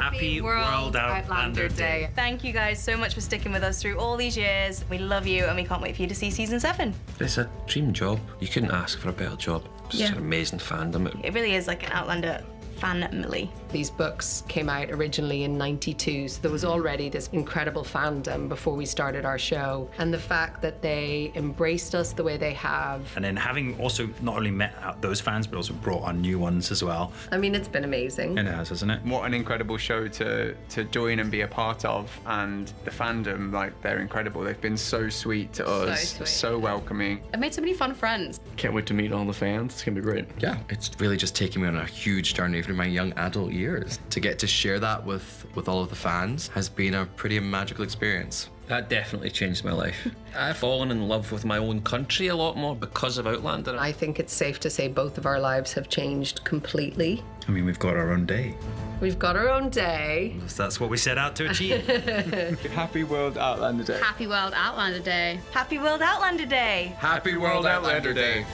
Happy World Outlander Day. Thank you guys so much for sticking with us through all these years. We love you and we can't wait for you to see season 7. It's a dream job. You couldn't ask for a better job. It's just an amazing fandom. It really is like an Outlander family. These books came out originally in '92, so there was already this incredible fandom before we started our show. And the fact that they embraced us the way they have. And then having also not only met those fans, but also brought on new ones as well. I mean, it's been amazing. It has, hasn't it? What an incredible show to join and be a part of. And the fandom, like, they're incredible. They've been so sweet to us, so welcoming. I've made so many fun friends. Can't wait to meet all the fans. It's gonna be great. Yeah, it's really just taking me on a huge journey from my young adult years. To get to share that with all of the fans has been a pretty magical experience. That definitely changed my life. I've fallen in love with my own country a lot more because of Outlander. I think it's safe to say both of our lives have changed completely. I mean, we've got our own day. We've got our own day. So that's what we set out to achieve. Happy World Outlander Day. Happy World Outlander Day. Happy World Outlander Day. Happy World Outlander Day.